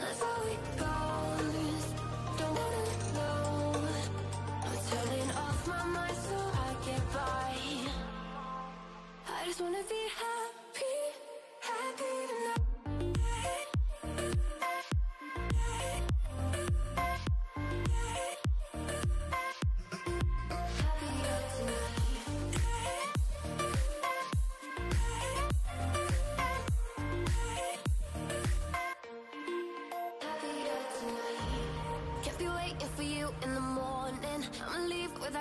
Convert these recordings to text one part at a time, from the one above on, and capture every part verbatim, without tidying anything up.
That's how it goes. Don't wanna know. I'm turning off my mind so I get by. I just wanna be happy, happy now.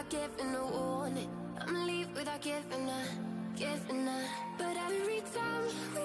Giving a warning, I'ma leave without giving a, giving a. But every time